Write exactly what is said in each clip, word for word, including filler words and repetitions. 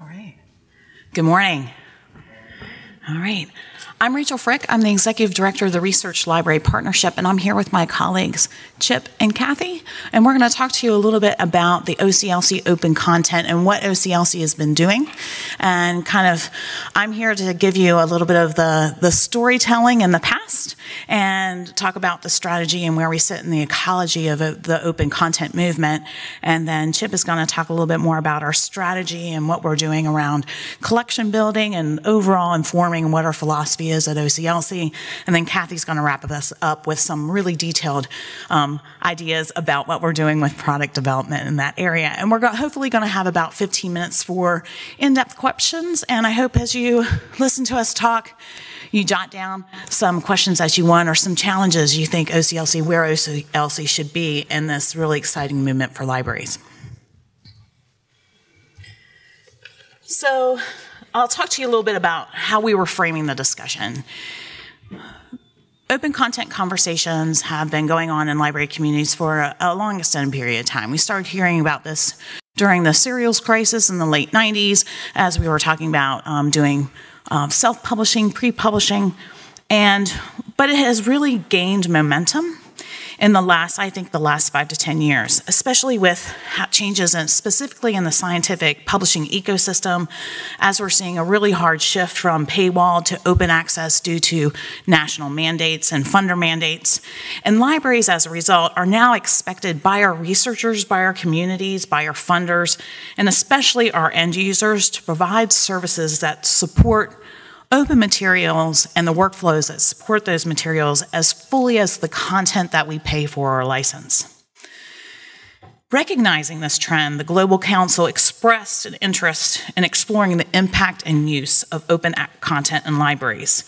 All right. Good morning. All right. I'm Rachel Frick. I'm the Executive Director of the Research Library Partnership, and I'm here with my colleagues, Chip and Kathy, and we're going to talk to you a little bit about the O C L C open content and what O C L C has been doing. And kind of, I'm here to give you a little bit of the, the storytelling in the past and talk about the strategy and where we sit in the ecology of the open content movement. And then Chip is going to talk a little bit more about our strategy and what we're doing around collection building and overall informing what our philosophy is at O C L C, and then Kathy's going to wrap us up with some really detailed um, ideas about what we're doing with product development in that area. And we're go hopefully going to have about fifteen minutes for in-depth questions, and I hope as you listen to us talk, you jot down some questions that you want or some challenges you think O C L C, where O C L C should be in this really exciting movement for libraries. So I'll talk to you a little bit about how we were framing the discussion. Open content conversations have been going on in library communities for a, a long extended period of time. We started hearing about this during the serials crisis in the late nineties as we were talking about um, doing uh, self-publishing, pre-publishing, and but it has really gained momentum in the last, I think the last five to ten years, especially with changes in, specifically in the scientific publishing ecosystem, as we're seeing a really hard shift from paywall to open access due to national mandates and funder mandates. And libraries, as a result, are now expected by our researchers, by our communities, by our funders, and especially our end users to provide services that support open materials and the workflows that support those materials as fully as the content that we pay for or license. Recognizing this trend, the Global Council expressed an interest in exploring the impact and use of open content in libraries.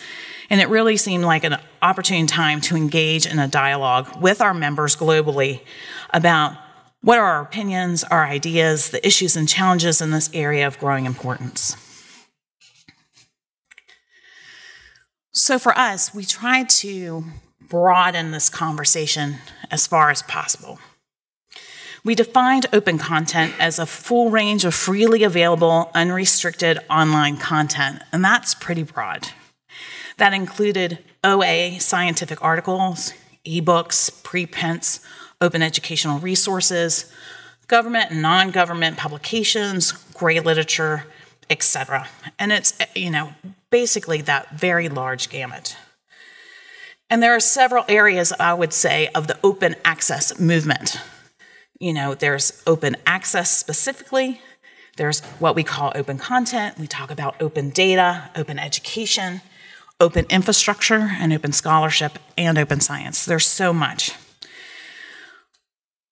And it really seemed like an opportune time to engage in a dialogue with our members globally about what are our opinions, our ideas, the issues and challenges in this area of growing importance. So for us, we tried to broaden this conversation as far as possible. We defined open content as a full range of freely available, unrestricted online content, and that's pretty broad. That included O A, scientific articles, ebooks, preprints, open educational resources, government and non-government publications, gray literature, et cetera. And it's, you know, basically that very large gamut. And there are several areas, I would say, of the open access movement. You know, there's open access specifically. There's what we call open content. We talk about open data, open education, open infrastructure, and open scholarship, and open science. There's so much.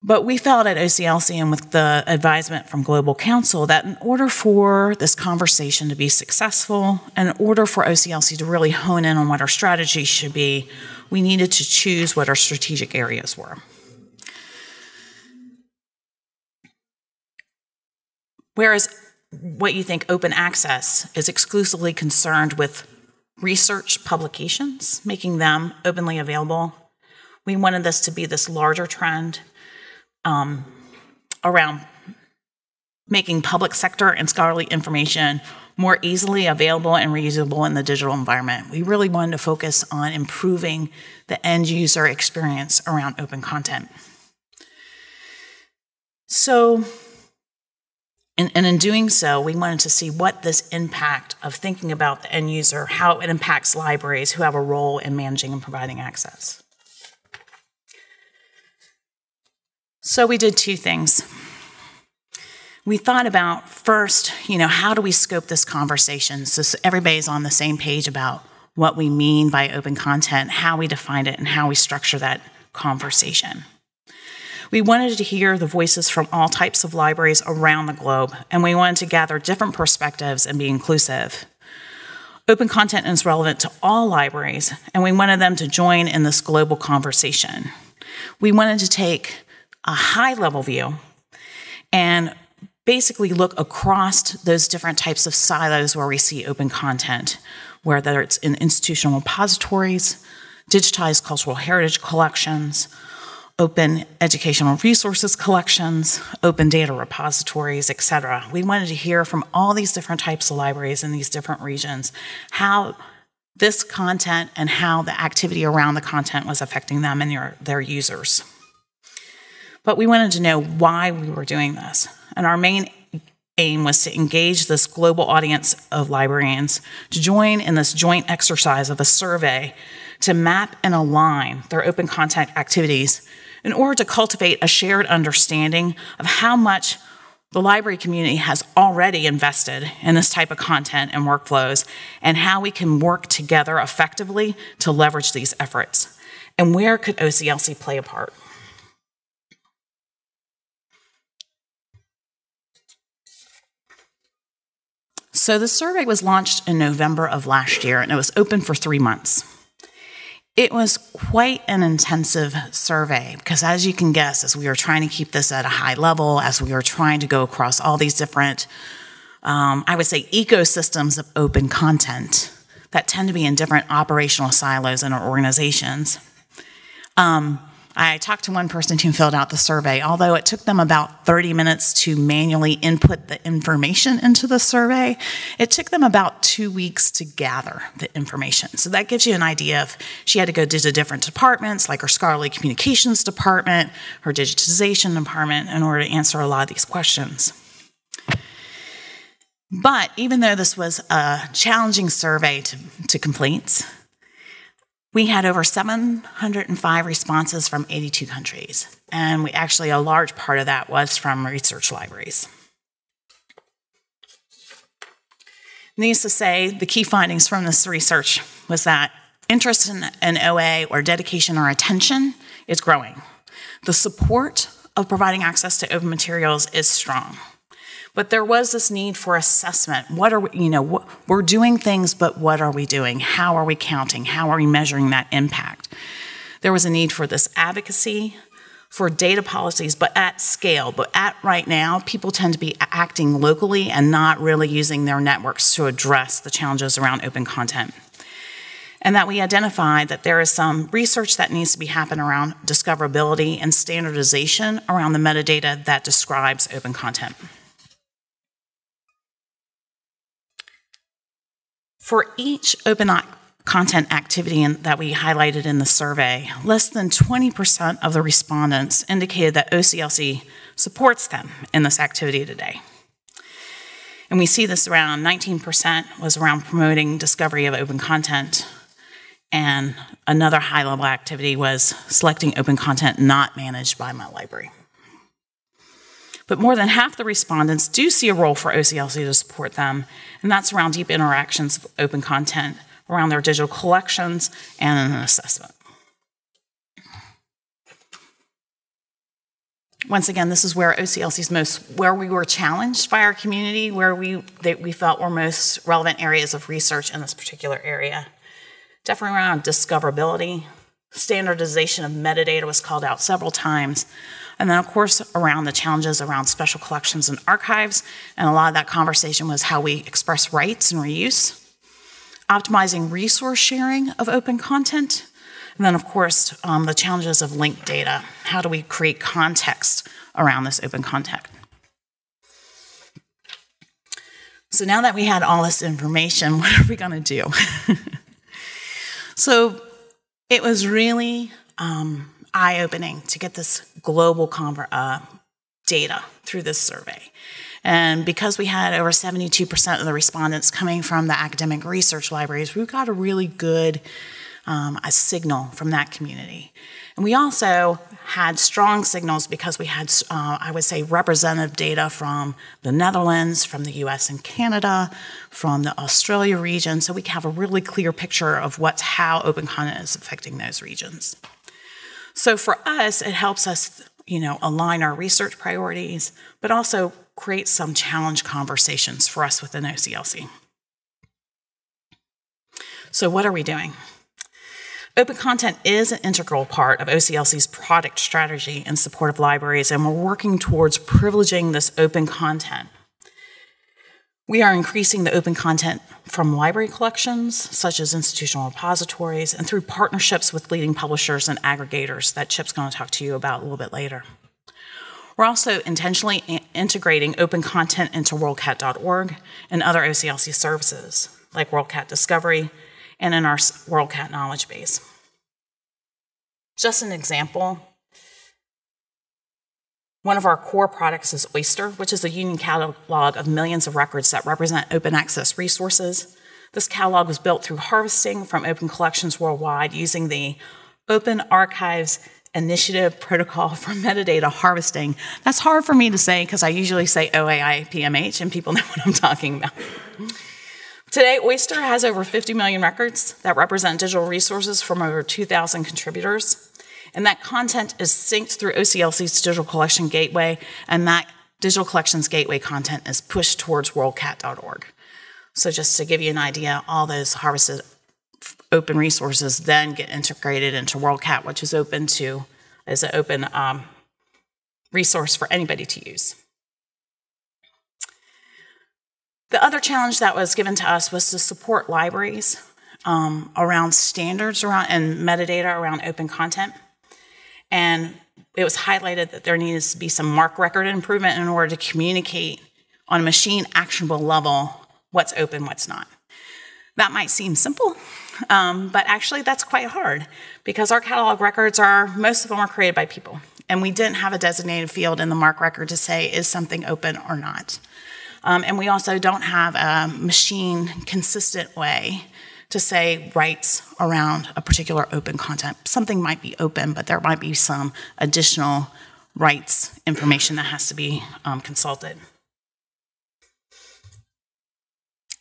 But we felt at O C L C and with the advisement from Global Council that in order for this conversation to be successful, in order for O C L C to really hone in on what our strategy should be, we needed to choose what our strategic areas were. Whereas what you think open access is exclusively concerned with research publications, making them openly available, we wanted this to be this larger trend Um, around making public sector and scholarly information more easily available and reusable in the digital environment. We really wanted to focus on improving the end user experience around open content. So, and, and in doing so, we wanted to see what this impact of thinking about the end user, how it impacts libraries who have a role in managing and providing access. So we did two things. We thought about first, you know, how do we scope this conversation so everybody's on the same page about what we mean by open content, how we define it, and how we structure that conversation. We wanted to hear the voices from all types of libraries around the globe, and we wanted to gather different perspectives and be inclusive. Open content is relevant to all libraries, and we wanted them to join in this global conversation. We wanted to take a high-level view, and basically look across those different types of silos where we see open content, whether it's in institutional repositories, digitized cultural heritage collections, open educational resources collections, open data repositories, et cetera. We wanted to hear from all these different types of libraries in these different regions how this content and how the activity around the content was affecting them and their, their users. But we wanted to know why we were doing this. And our main aim was to engage this global audience of librarians to join in this joint exercise of a survey to map and align their open content activities in order to cultivate a shared understanding of how much the library community has already invested in this type of content and workflows and how we can work together effectively to leverage these efforts. And where could O C L C play a part? So the survey was launched in November of last year, and it was open for three months. It was quite an intensive survey because, as you can guess, as we were trying to keep this at a high level, as we were trying to go across all these different, um, I would say, ecosystems of open content that tend to be in different operational silos in our organizations. Um, I talked to one person who filled out the survey. Although it took them about thirty minutes to manually input the information into the survey, it took them about two weeks to gather the information. So that gives you an idea of she had to go to the different departments, like her scholarly communications department, her digitization department, in order to answer a lot of these questions. But even though this was a challenging survey to, to complete, we had over seven hundred five responses from eighty-two countries, and we actually, a large part of that was from research libraries. Needless to say, the key findings from this research was that interest in an O A, or dedication or attention, is growing. The support of providing access to open materials is strong. But there was this need for assessment. What are we, you know, we're doing things, but what are we doing? How are we counting? How are we measuring that impact? There was a need for this advocacy, for data policies, but at scale. But at right now, people tend to be acting locally and not really using their networks to address the challenges around open content. And that we identified that there is some research that needs to be happening around discoverability and standardization around the metadata that describes open content. For each open content activity in, that we highlighted in the survey, less than twenty percent of the respondents indicated that O C L C supports them in this activity today. And we see this around nineteen percent was around promoting discovery of open content. And another high-level activity was selecting open content not managed by my library. But more than half the respondents do see a role for O C L C to support them, and that's around deep interactions of open content, around their digital collections, and an assessment. Once again, this is where O C L C's most, where we were challenged by our community, where we, they, we felt were most relevant areas of research in this particular area. Definitely around discoverability, standardization of metadata was called out several times. And then, of course, around the challenges around special collections and archives, and a lot of that conversation was how we express rights and reuse, optimizing resource sharing of open content, and then, of course, um, the challenges of linked data. How do we create context around this open content? So now that we had all this information, what are we going to do? So it was really Um, eye-opening to get this global uh, data through this survey. And because we had over seventy-two percent of the respondents coming from the academic research libraries, we got a really good um, a signal from that community. And we also had strong signals because we had, uh, I would say, representative data from the Netherlands, from the U S and Canada, from the Australia region, so we have a really clear picture of what's, how open content is affecting those regions. So for us, it helps us, you know, align our research priorities, but also create some challenge conversations for us within O C L C. So what are we doing? Open content is an integral part of O C L C's product strategy in support of libraries, and we're working towards privileging this open content. We are increasing the open content from library collections, such as institutional repositories, and through partnerships with leading publishers and aggregators that Chip's going to talk to you about a little bit later. We're also intentionally integrating open content into world cat dot org and other O C L C services, like WorldCat Discovery and in our WorldCat knowledge base. Just an example, one of our core products is Oyster, which is a union catalog of millions of records that represent open access resources. This catalog was built through harvesting from open collections worldwide using the Open Archives Initiative Protocol for Metadata Harvesting. That's hard for me to say because I usually say O A I P M H and people know what I'm talking about. Today, Oyster has over fifty million records that represent digital resources from over two thousand contributors. And that content is synced through O C L C's Digital Collection Gateway, and that Digital Collections Gateway content is pushed towards world cat dot org. So just to give you an idea, all those harvested open resources then get integrated into WorldCat, which is open to, is an open um, resource for anybody to use. The other challenge that was given to us was to support libraries um, around standards around and metadata around open content. And it was highlighted that there needs to be some MARC record improvement in order to communicate on a machine actionable level what's open, what's not. That might seem simple, um, but actually that's quite hard because our catalog records are, most of them are created by people. And we didn't have a designated field in the MARC record to say is something open or not. Um, and we also don't have a machine consistent way to say rights around a particular open content. Something might be open, but there might be some additional rights information that has to be um, consulted.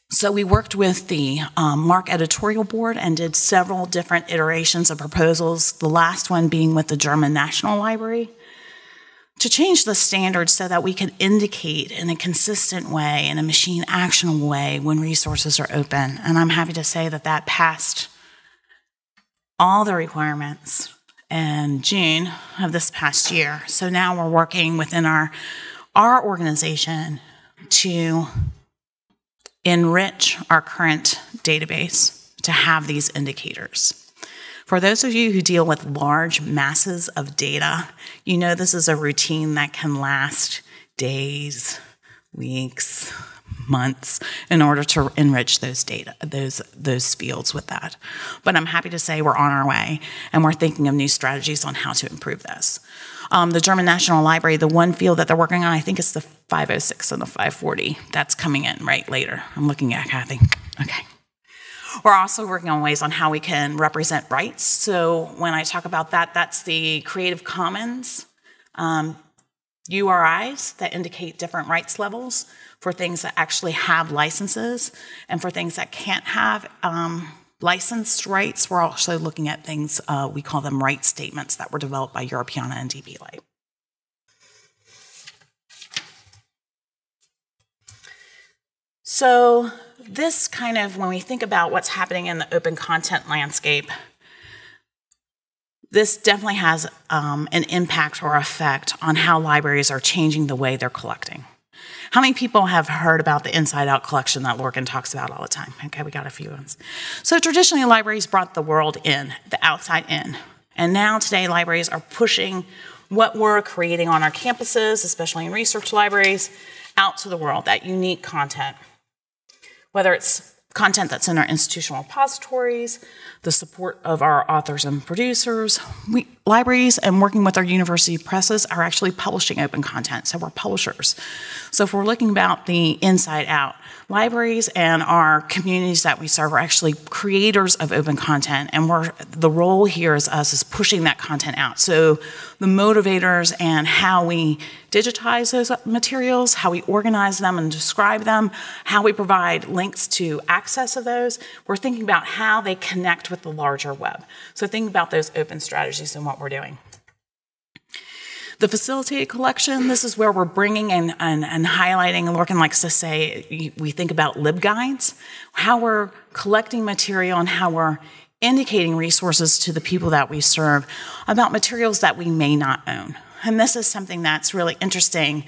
So we worked with the um, MARC editorial board and did several different iterations of proposals, the last one being with the German National Library, to change the standards so that we could indicate in a consistent way, in a machine actionable way, when resources are open. And I'm happy to say that that passed all the requirements in June of this past year. So now we're working within our, our organization to enrich our current database to have these indicators. For those of you who deal with large masses of data, you know this is a routine that can last days, weeks, months in order to enrich those data, those, those fields with that. But I'm happy to say we're on our way and we're thinking of new strategies on how to improve this. Um, the German National Library, the one field that they're working on, I think it's the five oh six and the five forty. That's coming in right later. I'm looking at Kathy. Okay. We're also working on ways on how we can represent rights. So when I talk about that, that's the Creative Commons um, U R Is that indicate different rights levels for things that actually have licenses and for things that can't have um, licensed rights. We're also looking at things, uh, we call them rights statements, that were developed by Europeana and D P L A. So this kind of, when we think about what's happening in the open content landscape, this definitely has um, an impact or effect on how libraries are changing the way they're collecting. How many people have heard about the Inside Out collection that Lorcan talks about all the time? Okay, we got a few ones. So traditionally, libraries brought the world in, the outside in. And now today, libraries are pushing what we're creating on our campuses, especially in research libraries, out to the world, that unique content. Whether it's content that's in our institutional repositories, the support of our authors and producers, we, libraries and working with our university presses are actually publishing open content, so we're publishers. So if we're looking about the inside out, libraries and our communities that we serve are actually creators of open content, and we're, the role here is us is pushing that content out. So the motivators and how we digitize those materials, how we organize them and describe them, how we provide links to access of those, we're thinking about how they connect with the larger web. So thinking about those open strategies and what we're doing. The facilitated collection, this is where we're bringing and, and, and highlighting, and Lorcan likes to say, we think about LibGuides, how we're collecting material and how we're indicating resources to the people that we serve about materials that we may not own. And this is something that's really interesting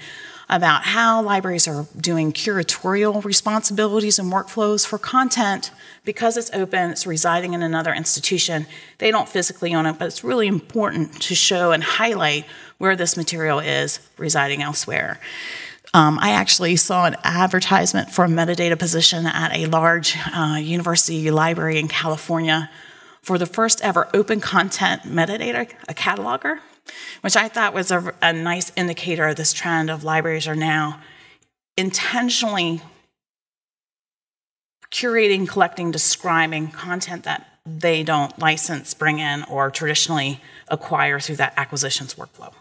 about how libraries are doing curatorial responsibilities and workflows for content. Because it's open, it's residing in another institution, they don't physically own it, but it's really important to show and highlight where this material is residing elsewhere. Um, I actually saw an advertisement for a metadata position at a large uh, university library in California for the first ever open content metadata, a cataloger, which I thought was a, a nice indicator of this trend of libraries are now intentionally curating, collecting, describing content that they don't license, bring in, or traditionally acquire through that acquisitions workflow.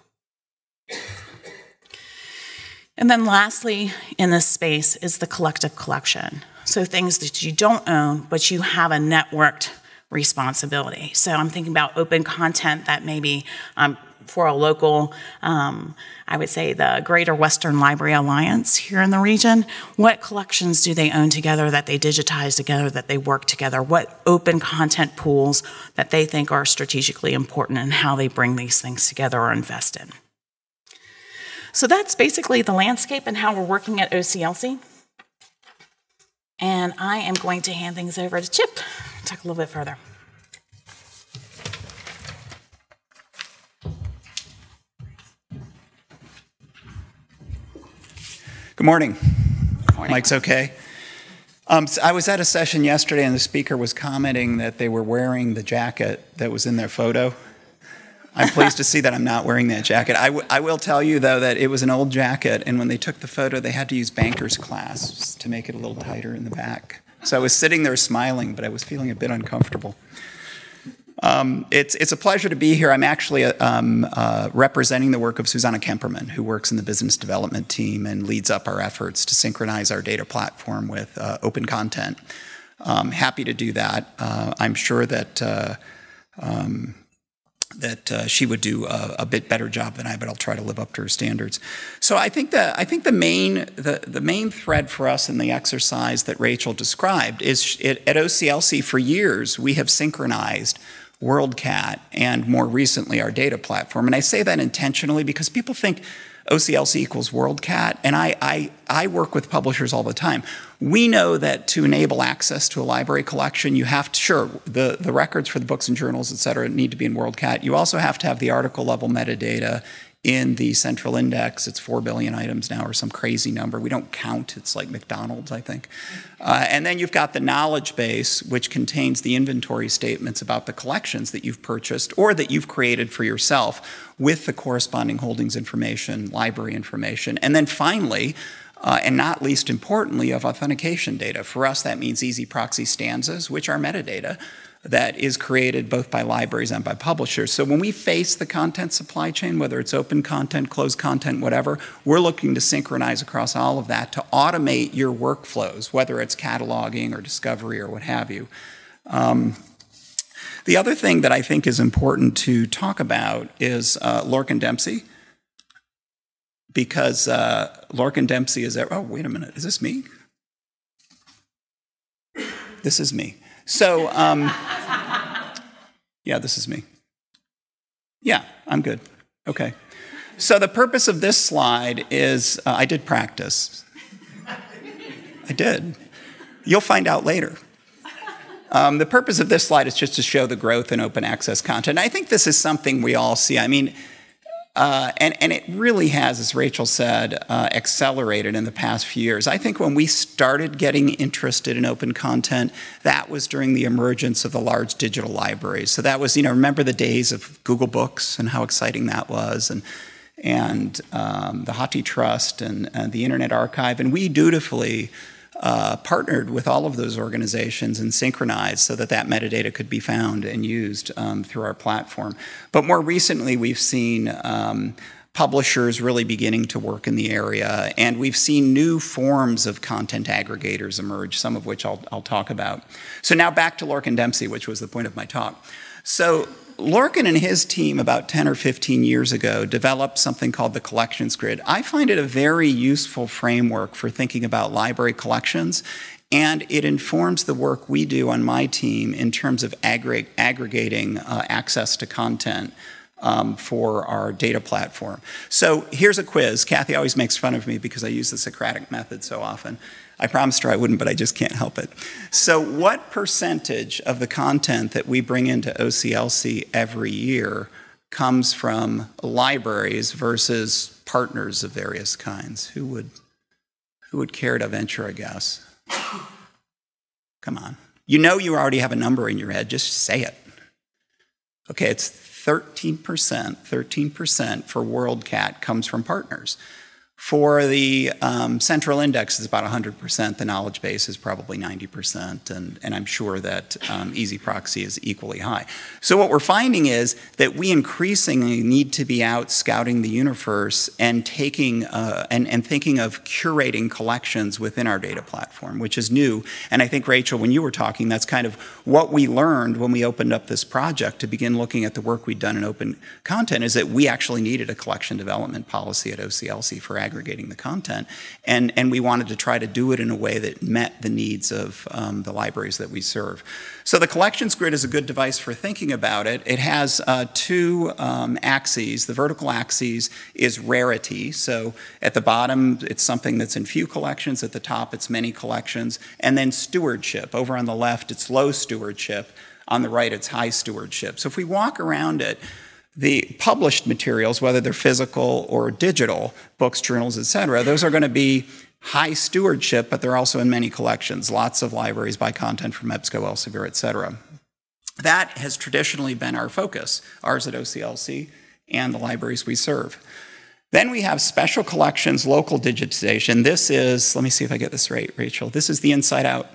And then lastly, in this space is the collective collection. So things that you don't own, but you have a networked responsibility. So I'm thinking about open content that maybe um, for a local, um, I would say the Greater Western Library Alliance here in the region, what collections do they own together that they digitize together, that they work together? What open content pools that they think are strategically important and how they bring these things together or invest in? So that's basically the landscape and how we're working at O C L C. And I am going to hand things over to Chip to talk a little bit further. Good morning. Good morning. Mic's okay. Um, so I was at a session yesterday and the speaker was commenting that they were wearing the jacket that was in their photo. I'm pleased to see that I'm not wearing that jacket. I, w I will tell you, though, that it was an old jacket, and when they took the photo, they had to use banker's clasps to make it a little tighter in the back. So I was sitting there smiling, but I was feeling a bit uncomfortable. Um, it's, it's a pleasure to be here. I'm actually um, uh, representing the work of Susanna Kemperman, who works in the business development team and leads up our efforts to synchronize our data platform with uh, open content. Um, happy to do that. Uh, I'm sure that... Uh, um, that uh, she would do a, a bit better job than I, but I'll try to live up to her standards. So I think the I think the main the, the main thread for us in the exercise that Rachel described is it, at O C L C for years we have synchronized WorldCat and more recently our data platform, and I say that intentionally because people think O C L C equals WorldCat, and I, I, I work with publishers all the time. We know that to enable access to a library collection, you have to, sure, the, the records for the books and journals, et cetera, need to be in WorldCat. You also have to have the article level metadata in the central index. It's four billion items now or some crazy number. We don't count. It's like McDonald's, I think. Uh, and then you've got the knowledge base, which contains the inventory statements about the collections that you've purchased or that you've created for yourself with the corresponding holdings information, library information. And then finally, uh, and not least importantly, of authentication data. For us, that means easy proxy stanzas, which are metadata that is created both by libraries and by publishers. So when we face the content supply chain, whether it's open content, closed content, whatever, we're looking to synchronize across all of that to automate your workflows, whether it's cataloging or discovery or what have you. Um, the other thing that I think is important to talk about is uh, Lorcan Dempsey, because uh, Lorcan Dempsey is there. Oh, wait a minute. Is this me? This is me. So, um, yeah, this is me. Yeah, I'm good. Okay. So the purpose of this slide is, uh, I did practice. I did. You'll find out later. Um, the purpose of this slide is just to show the growth in open access content. I think this is something we all see. I mean, Uh, and, and it really has, as Rachel said, uh, accelerated in the past few years. I think when we started getting interested in open content, that was during the emergence of the large digital libraries. So that was, you know, remember the days of Google Books and how exciting that was, and, and um, the HathiTrust and, and the Internet Archive. And we dutifully uh, partnered with all of those organizations and synchronized so that that metadata could be found and used um, through our platform. But more recently, we've seen um, publishers really beginning to work in the area, and we've seen new forms of content aggregators emerge, some of which I'll, I'll talk about. So now back to Lorcan Dempsey, which was the point of my talk. So Lorcan and his team about ten or fifteen years ago developed something called the Collections Grid. I find it a very useful framework for thinking about library collections, and it informs the work we do on my team in terms of aggr- aggregating uh, access to content um, for our data platform. So here's a quiz. Kathy always makes fun of me because I use the Socratic method so often. I promised her I wouldn't, but I just can't help it. So what percentage of the content that we bring into O C L C every year comes from libraries versus partners of various kinds? Who would, who would care to venture a guess? Come on. You know you already have a number in your head. Just say it. Okay, it's thirteen percent. thirteen percent for WorldCat comes from partners. For the um, central index, it's about one hundred percent. The knowledge base is probably ninety percent, and, and I'm sure that um, Easy Proxy is equally high. So what we're finding is that we increasingly need to be out scouting the universe and taking uh, and, and thinking of curating collections within our data platform, which is new. And I think, Rachel, when you were talking, that's kind of what we learned when we opened up this project to begin looking at the work we'd done in open content, is that we actually needed a collection development policy at O C L C for aggregating the content, and, and we wanted to try to do it in a way that met the needs of um, the libraries that we serve. So the Collections Grid is a good device for thinking about it. It has uh, two um, axes. The vertical axis is rarity, so at the bottom it's something that's in few collections, at the top it's many collections, and then stewardship. Over on the left it's low stewardship, on the right it's high stewardship. So if we walk around it, the published materials, whether they're physical or digital, books, journals, et cetera, those are going to be high stewardship, but they're also in many collections. Lots of libraries buy content from EBSCO, Elsevier, et cetera. That has traditionally been our focus, ours at O C L C and the libraries we serve. Then we have special collections, local digitization. This is, let me see if I get this right, Rachel. This is the Inside Out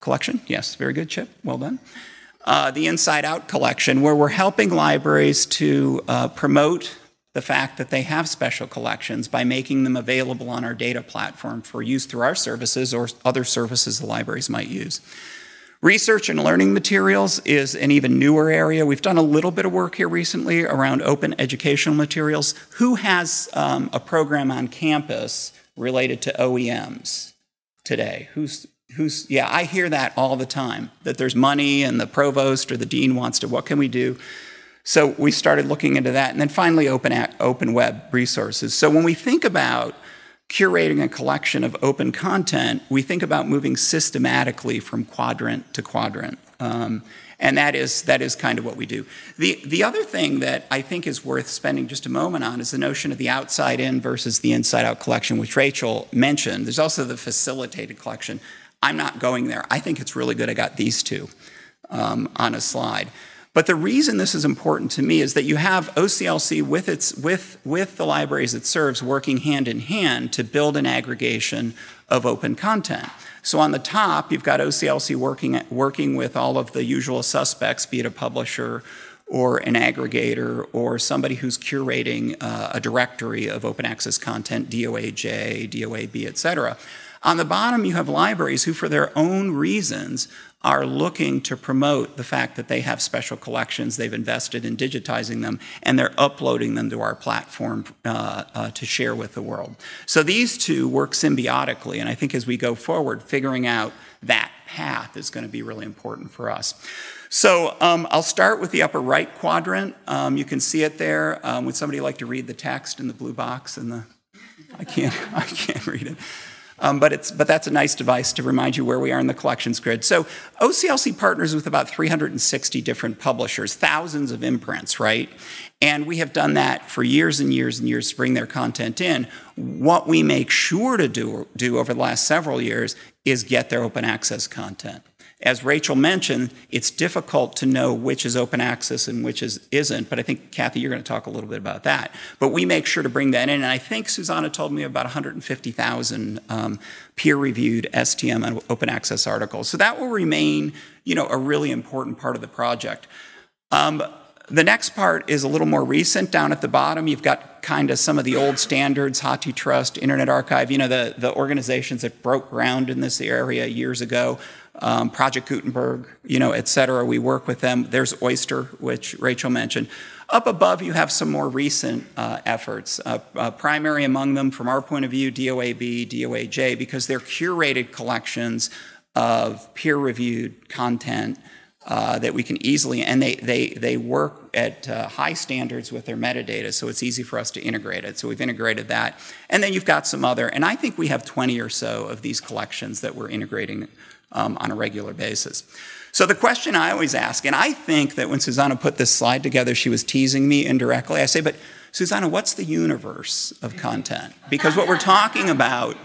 collection. Yes, very good, Chip. Well done. Uh, the Inside Out collection, where we're helping libraries to uh, promote the fact that they have special collections by making them available on our data platform for use through our services or other services the libraries might use. Research and learning materials is an even newer area. We've done a little bit of work here recently around open educational materials. Who has um, a program on campus related to O E Ms today? Who's Who's, yeah, I hear that all the time, that there's money and the provost or the dean wants to, what can we do? So we started looking into that. And then finally, open, at, open web resources. So when we think about curating a collection of open content, we think about moving systematically from quadrant to quadrant. Um, and that is, that is kind of what we do. The, the other thing that I think is worth spending just a moment on is the notion of the outside-in versus the inside-out collection, which Rachel mentioned. There's also the facilitated collection. I'm not going there. I think it's really good I got these two um, on a slide. But the reason this is important to me is that you have O C L C with, its, with, with the libraries it serves working hand in hand to build an aggregation of open content. So on the top, you've got O C L C working, at, working with all of the usual suspects, be it a publisher or an aggregator or somebody who's curating uh, a directory of open access content, D O A J, D O A B, et cetera. On the bottom, you have libraries who, for their own reasons, are looking to promote the fact that they have special collections, they've invested in digitizing them, and they're uploading them to our platform uh, uh, to share with the world. So these two work symbiotically, and I think as we go forward, figuring out that path is going to be really important for us. So um, I'll start with the upper right quadrant. Um, you can see it there. Um, would somebody like to read the text in the blue box? In the... I can't, I can't read it. Um, but, it's, but that's a nice device to remind you where we are in the collections grid. So O C L C partners with about three hundred sixty different publishers, thousands of imprints, right? And we have done that for years and years and years to bring their content in. What we make sure to do, do over the last several years is get their open access content. As Rachel mentioned, it's difficult to know which is open access and which is, isn't, but I think, Kathy, you're going to talk a little bit about that. But we make sure to bring that in, and I think Susanna told me about one hundred fifty thousand um, peer-reviewed S T M and open access articles. So that will remain, you know, a really important part of the project. Um, the next part is a little more recent. Down at the bottom, you've got kind of some of the old standards, HathiTrust, Internet Archive, you know, the, the organizations that broke ground in this area years ago. Um, Project Gutenberg, you know, et cetera. We work with them. There's Oyster, which Rachel mentioned. Up above, you have some more recent uh, efforts. Uh, uh, primary among them, from our point of view, D O A B, D O A J, because they're curated collections of peer-reviewed content uh, that we can easily, and they, they, they work at uh, high standards with their metadata, so it's easy for us to integrate it. So we've integrated that. And then you've got some other, and I think we have twenty or so of these collections that we're integrating um, on a regular basis. So the question I always ask, and I think that when Susanna put this slide together, she was teasing me indirectly. I say, but Susanna, what's the universe of content? Because what we're talking about,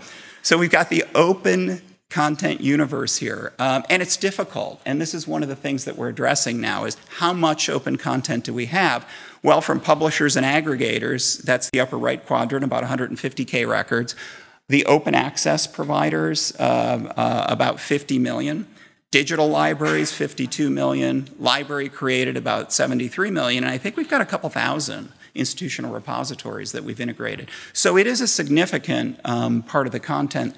so we've got the open content universe here, um, and it's difficult. And this is one of the things that we're addressing now is how much open content do we have? Well, from publishers and aggregators, that's the upper right quadrant, about one hundred fifty K records. The open access providers, uh, uh, about fifty million. Digital libraries, fifty-two million. Library created, about seventy-three million. And I think we've got a couple thousand institutional repositories that we've integrated. So it is a significant um, part of the content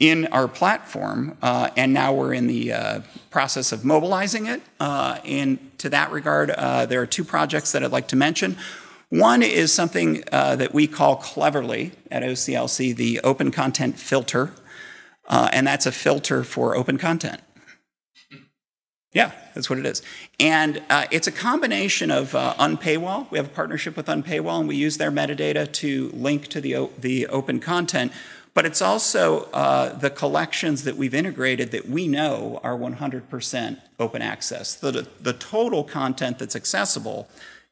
in our platform, uh, and now we're in the uh, process of mobilizing it. Uh, and to that regard, uh, there are two projects that I'd like to mention. One is something uh, that we call cleverly at O C L C the Open Content Filter, uh, and that's a filter for open content. Yeah, that's what it is. And uh, it's a combination of uh, Unpaywall. We have a partnership with Unpaywall, and we use their metadata to link to the, the open content. But it's also uh, the collections that we've integrated that we know are one hundred percent open access, the, the total content that's accessible.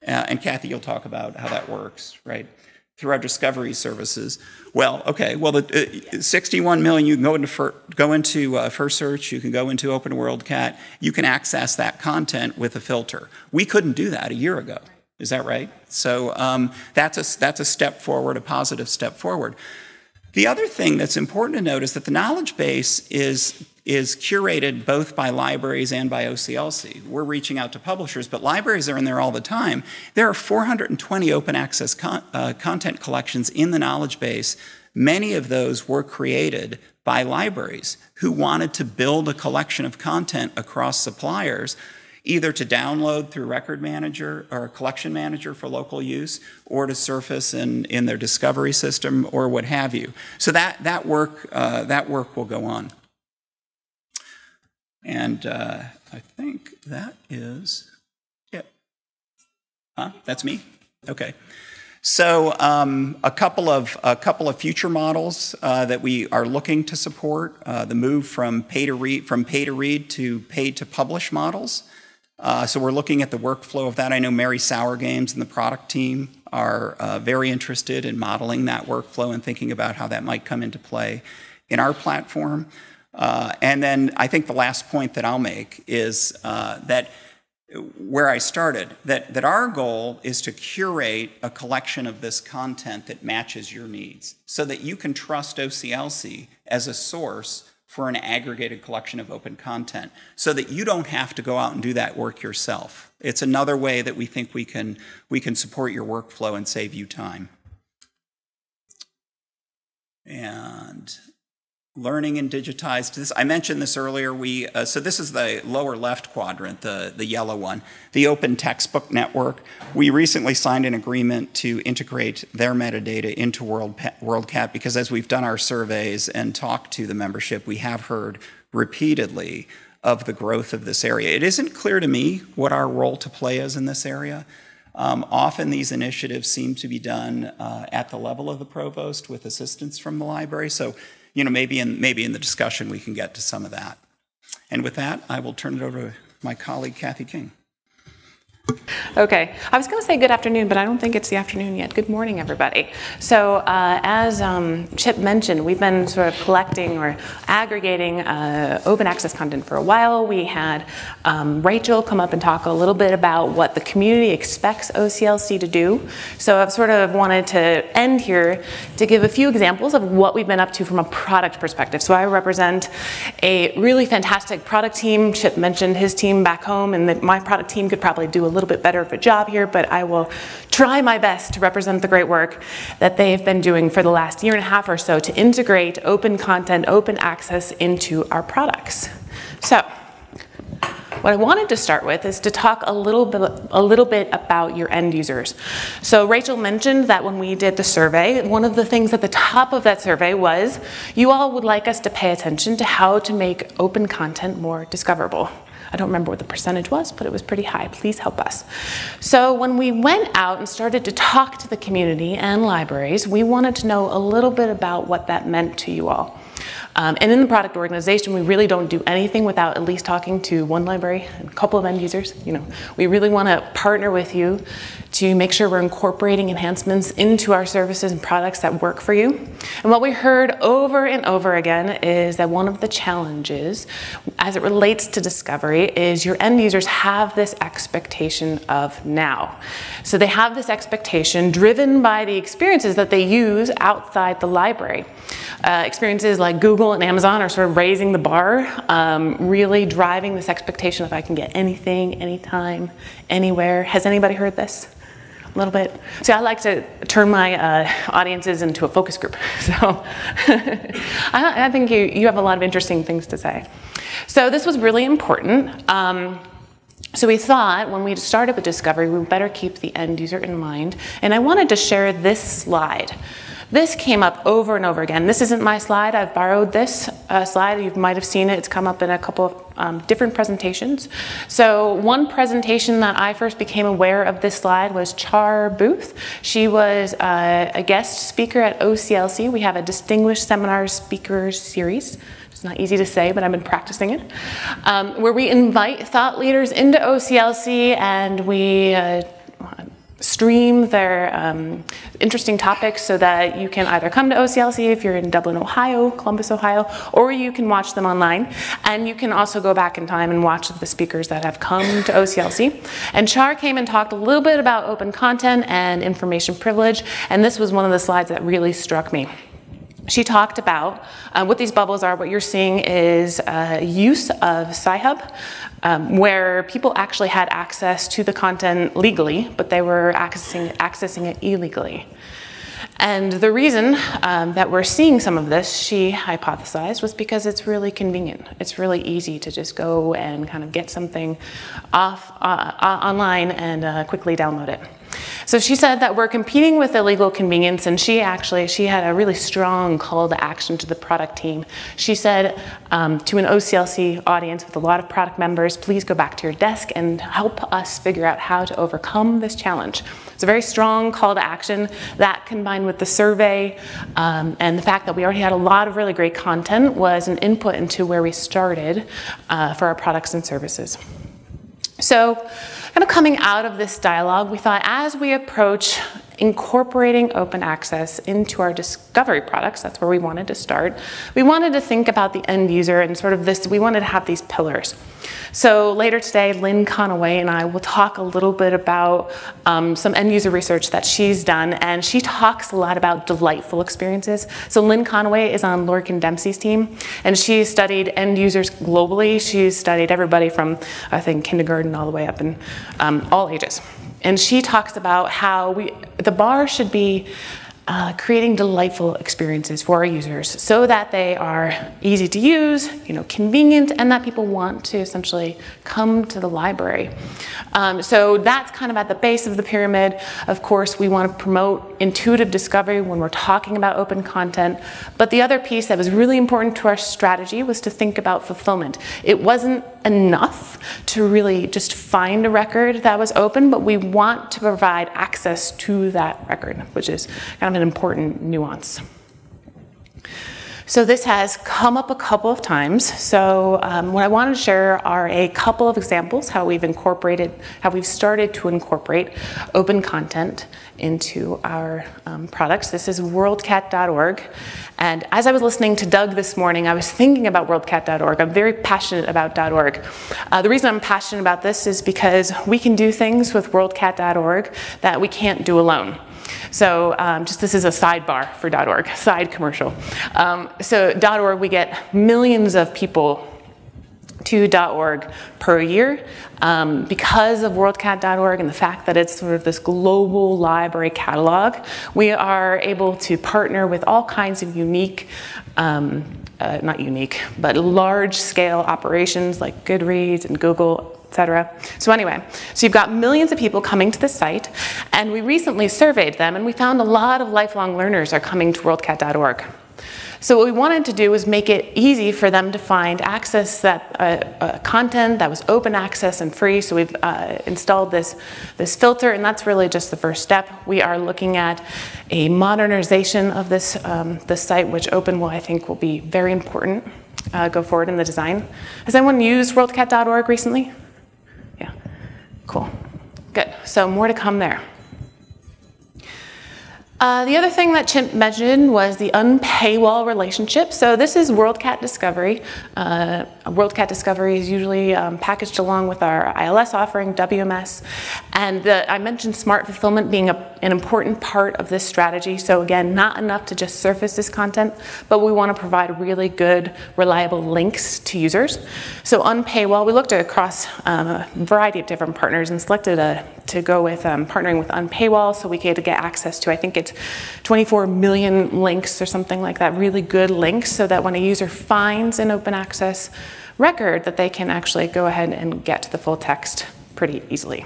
Uh, and Kathy, you'll talk about how that works, right? Through our discovery services. Well, okay, well, the uh, sixty-one million, you can go into, fir go into uh, FirstSearch, you can go into Open WorldCat, you can access that content with a filter. We couldn't do that a year ago, is that right? So um, that's, a, that's a step forward, a positive step forward. The other thing that's important to note is that the knowledge base is, is curated both by libraries and by O C L C. We're reaching out to publishers, but libraries are in there all the time. There are four hundred twenty open access con uh, content collections in the knowledge base. Many of those were created by libraries who wanted to build a collection of content across suppliers, either to download through record manager or collection manager for local use, or to surface in, in their discovery system or what have you. So that, that, work, uh, that work will go on. And uh, I think that is it. Huh? That's me? Okay. So um, a couple of a couple of future models uh, that we are looking to support, uh, the move from pay to read from pay to read to pay to publish models. Uh, so we're looking at the workflow of that. I know Mary Sauer Games and the product team are uh, very interested in modeling that workflow and thinking about how that might come into play in our platform. Uh, and then I think the last point that I'll make is uh, that where I started, that, that our goal is to curate a collection of this content that matches your needs so that you can trust O C L C as a source for an aggregated collection of open content so that you don't have to go out and do that work yourself. It's another way that we think we can, we can support your workflow and save you time. And learning and digitized. This, I mentioned this earlier. We, uh, so this is the lower left quadrant, the, the yellow one, the Open Textbook Network. We recently signed an agreement to integrate their metadata into WorldCat because as we've done our surveys and talked to the membership, we have heard repeatedly of the growth of this area. It isn't clear to me what our role to play is in this area. Um, often these initiatives seem to be done uh, at the level of the provost with assistance from the library. So you know, maybe in, maybe in the discussion we can get to some of that. And with that, I will turn it over to my colleague, Kathy King. Okay. I was going to say good afternoon, but I don't think it's the afternoon yet. Good morning, everybody. So uh, as um, Chip mentioned, we've been sort of collecting or aggregating uh, open access content for a while. We had um, Rachel come up and talk a little bit about what the community expects O C L C to do. So I've sort of wanted to end here to give a few examples of what we've been up to from a product perspective. So I represent a really fantastic product team. Chip mentioned his team back home, and that my product team could probably do a little bit better of a job here, but I will try my best to represent the great work that they've been doing for the last year and a half or so to integrate open content, open access into our products. So what I wanted to start with is to talk a little bit, a little bit about your end users. So Rachel mentioned that when we did the survey, one of the things at the top of that survey was, you all would like us to pay attention to how to make open content more discoverable. I don't remember what the percentage was, but it was pretty high. Please help us. So when we went out and started to talk to the community and libraries, we wanted to know a little bit about what that meant to you all. Um, and in the product organization, we really don't do anything without at least talking to one library and a couple of end users. You know, we really want to partner with you to make sure we're incorporating enhancements into our services and products that work for you. And what we heard over and over again is that one of the challenges as it relates to discovery is your end users have this expectation of now. So they have this expectation driven by the experiences that they use outside the library. Uh, experiences like Google and Amazon are sort of raising the bar, um, really driving this expectation of I can get anything, anytime, anywhere. Has anybody heard this? A little bit. So I like to turn my uh, audiences into a focus group. So I, I think you, you have a lot of interesting things to say. So this was really important. Um, So we thought when we started with discovery, we better keep the end user in mind. And I wanted to share this slide. This came up over and over again. This isn't my slide. I've borrowed this uh, slide. You might have seen it. It's come up in a couple of um, different presentations. So one presentation that I first became aware of this slide was Char Booth. She was uh, a guest speaker at O C L C. We have a distinguished seminar speakers series. It's not easy to say, but I've been practicing it, um, where we invite thought leaders into O C L C and we uh, stream their um, interesting topics so that you can either come to O C L C if you're in Dublin, Ohio, Columbus, Ohio, or you can watch them online. And you can also go back in time and watch the speakers that have come to O C L C. And Char came and talked a little bit about open content and information privilege, and this was one of the slides that really struck me. She talked about uh, what these bubbles are. What you're seeing is uh, use of Sci-Hub, um, where people actually had access to the content legally, but they were accessing, accessing it illegally. And the reason um, that we're seeing some of this, she hypothesized, was because it's really convenient. It's really easy to just go and kind of get something off uh, uh, online and uh, quickly download it. So she said that we're competing with illegal convenience, and she actually, she had a really strong call to action to the product team. She said um, to an O C L C audience with a lot of product members, please go back to your desk and help us figure out how to overcome this challenge. It's a very strong call to action. That, combined with the survey um, and the fact that we already had a lot of really great content, was an input into where we started uh, for our products and services. So kind of coming out of this dialogue, we thought as we approach incorporating open access into our discovery products, that's where we wanted to start, we wanted to think about the end user and sort of this, we wanted to have these pillars. So later today, Lynn Connaway and I will talk a little bit about um, some end user research that she's done, and she talks a lot about delightful experiences. So Lynn Connaway is on Lorcan Dempsey's team, and she studied end users globally. She's studied everybody from, I think, kindergarten all the way up in um, all ages. And she talks about how we, the bar should be uh, creating delightful experiences for our users so that they are easy to use, you know, convenient, and that people want to essentially come to the library. Um, so that's kind of at the base of the pyramid. Of course, we want to promote intuitive discovery when we're talking about open content. But the other piece that was really important to our strategy was to think about fulfillment. It wasn't enough to really just find a record that was open, but we want to provide access to that record, which is kind of an important nuance. So this has come up a couple of times. So um, what I wanted to share are a couple of examples how we've incorporated, how we've started to incorporate open content into our um, products. This is world cat dot org. And as I was listening to Doug this morning, I was thinking about world cat dot org. I'm very passionate about .org. Uh, the reason I'm passionate about this is because we can do things with world cat dot org that we can't do alone. So um, just this is a sidebar for .org, side commercial. Um, so .org, we get millions of people to .org per year um, because of world cat dot org and the fact that it's sort of this global library catalog. We are able to partner with all kinds of unique, um, uh, not unique, but large-scale operations like Goodreads and Google, et cetera. So anyway, so you've got millions of people coming to the site, and we recently surveyed them, and we found a lot of lifelong learners are coming to world cat dot org. So what we wanted to do was make it easy for them to find access that uh, uh, content that was open access and free. So we've uh, installed this, this filter, and that's really just the first step. We are looking at a modernization of this, um, this site, which OpenWall, I think, will be very important uh, go forward in the design. Has anyone used world cat dot org recently? Yeah, cool, good. So more to come there. Uh, the other thing that Chip mentioned was the Unpaywall relationship. So this is WorldCat Discovery. Uh, WorldCat Discovery is usually um, packaged along with our I L S offering, W M S. And the, I mentioned smart fulfillment being a, an important part of this strategy. So again, not enough to just surface this content, but we want to provide really good, reliable links to users. So Unpaywall, we looked across um, a variety of different partners and selected a, to go with um, partnering with Unpaywall so we could get access to, I think it's twenty-four million links or something like that, really good links, so that when a user finds an open access record that they can actually go ahead and get to the full text pretty easily.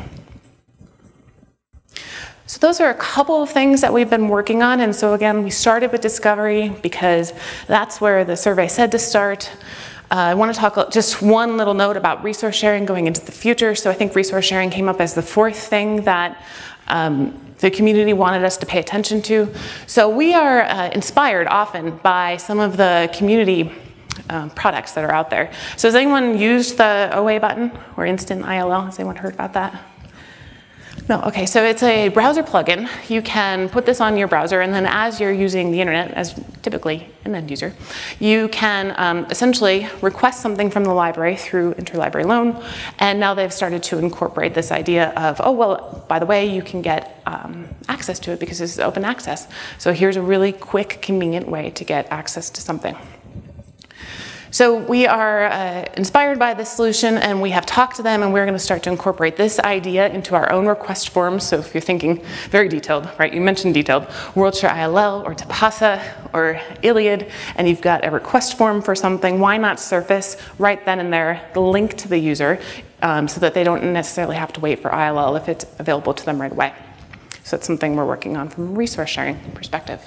So those are a couple of things that we've been working on. And so again, we started with discovery because that's where the survey said to start. Uh, I want to talk just one little note about resource sharing going into the future. So I think resource sharing came up as the fourth thing that um, the community wanted us to pay attention to. So we are uh, inspired often by some of the community um, products that are out there. So has anyone used the O A button or Instant I L L? Has anyone heard about that? No, okay, so it's a browser plugin. You can put this on your browser, and then as you're using the internet, as typically an end user, you can um, essentially request something from the library through interlibrary loan, and now they've started to incorporate this idea of, oh, well, by the way, you can get um, access to it because this is open access. So here's a really quick, convenient way to get access to something. So we are uh, inspired by this solution, and we have talked to them, and we're going to start to incorporate this idea into our own request forms. So if you're thinking very detailed, right, you mentioned detailed, WorldShare I L L or Tapasa or Iliad, and you've got a request form for something, why not surface right then and there the link to the user um, so that they don't necessarily have to wait for I L L if it's available to them right away. So it's something we're working on from a resource sharing perspective.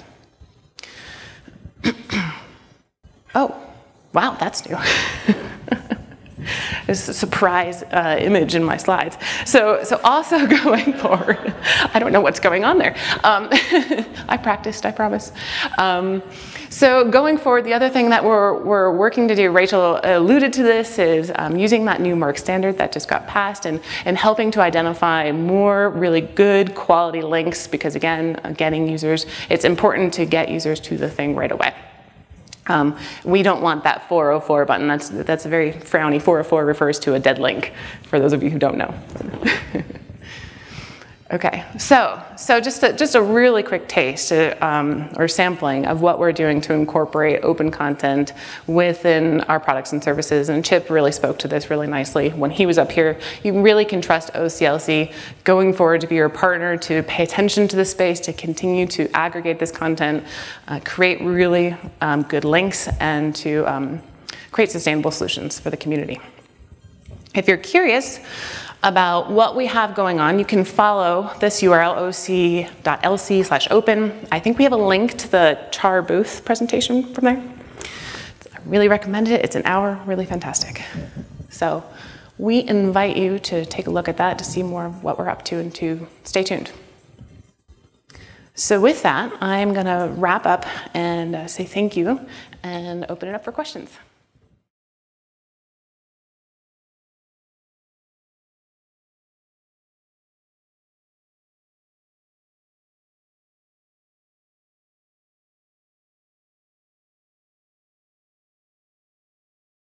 Oh. Wow, that's new. There's a surprise uh, image in my slides. So, so also going forward, I don't know what's going on there. Um, I practiced, I promise. Um, so going forward, the other thing that we're, we're working to do, Rachel alluded to this, is um, using that new MARC standard that just got passed and, and helping to identify more really good quality links, because again, getting users, it's important to get users to the thing right away. Um, we don't want that four oh four button. That's, that's a very frowny. four oh four refers to a dead link, for those of you who don't know. Okay, so, so just, a, just a really quick taste uh, um, or sampling of what we're doing to incorporate open content within our products and services. And Chip really spoke to this really nicely when he was up here. You really can trust O C L C going forward to be your partner, to pay attention to the space, to continue to aggregate this content, uh, create really um, good links, and to um, create sustainable solutions for the community. If you're curious about what we have going on, you can follow this U R L, o c dot l c slash open. I think we have a link to the Char Booth presentation from there. I really recommend it. It's an hour, really fantastic. So we invite you to take a look at that to see more of what we're up to and to stay tuned. So with that, I'm going to wrap up and say thank you and open it up for questions.